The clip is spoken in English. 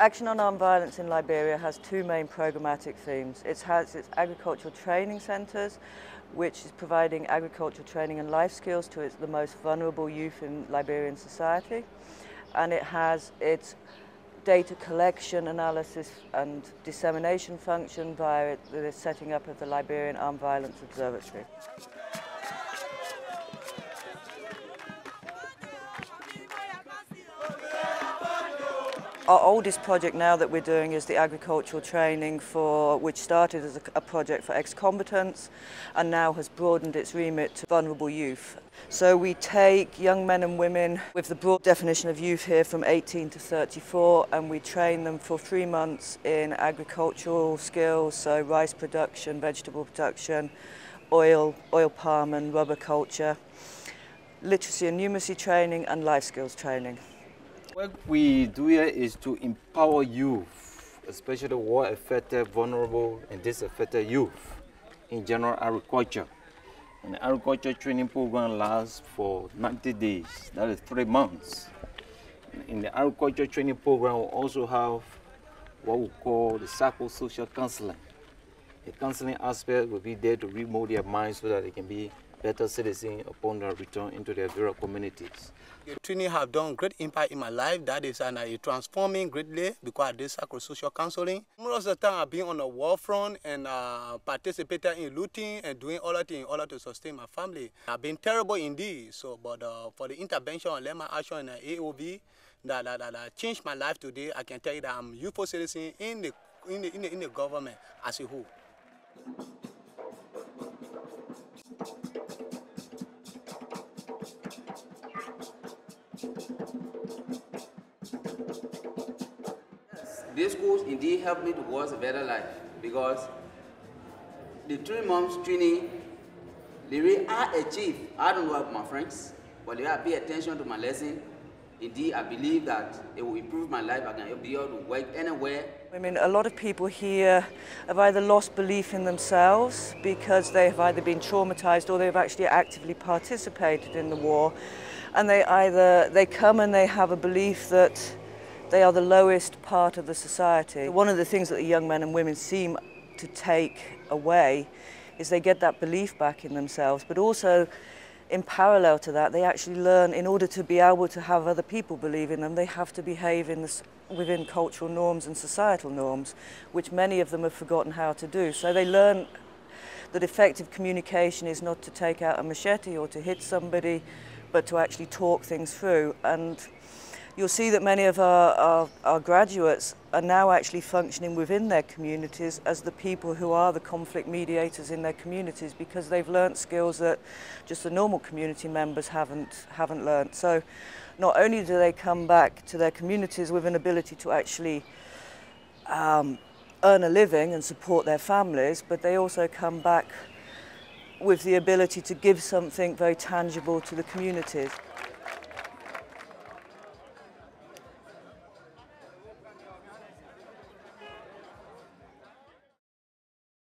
Action on Armed Violence in Liberia has two main programmatic themes. It has its agricultural training centres, which is providing agricultural training and life skills to the most vulnerable youth in Liberian society. And it has its data collection, analysis and dissemination function via the setting up of the Liberian Armed Violence Observatory. Our oldest project now that we're doing is the agricultural training, which started as a project for ex-combatants and now has broadened its remit to vulnerable youth. So we take young men and women with the broad definition of youth here from 18 to 34 and we train them for 3 months in agricultural skills, so rice production, vegetable production, oil palm and rubber culture, literacy and numeracy training and life skills training. What we do here is to empower youth, especially war-affected, vulnerable, and disaffected youth in general agriculture. And the agriculture training program lasts for 90 days, that is 3 months. In the agriculture training program, we also have what we call the psychosocial counseling. The counseling aspect will be there to remold their minds so that they can be better citizens upon their return into their rural communities. The training have done great impact in my life. That is transforming greatly because I did psychosocial counseling. Most of the time I've been on the war front and participated in looting and doing all that in order to sustain my family. I've been terrible indeed. So, but for the intervention and learn my action in the AOV that changed my life today, I can tell you that I'm a youthful citizen in the government as a whole. This course indeed helped me towards a better life because the 3 months training, the way I achieve, I don't know about my friends, but the way I pay attention to my lesson, indeed I believe that it will improve my life. I can be able to work anywhere. I mean, a lot of people here have either lost belief in themselves because they have either been traumatized or they've actually actively participated in the war, and they come and they have a belief that they are the lowest part of the society. One of the things that the young men and women seem to take away is they get that belief back in themselves, but also in parallel to that they actually learn, in order to be able to have other people believe in them, they have to behave within cultural norms and societal norms, which many of them have forgotten how to do. So they learn that effective communication is not to take out a machete or to hit somebody, but to actually talk things through. And you'll see that many of our graduates are now actually functioning within their communities as the people who are the conflict mediators in their communities, because they've learnt skills that just the normal community members haven't learnt. So not only do they come back to their communities with an ability to actually earn a living and support their families, but they also come back with the ability to give something very tangible to the communities.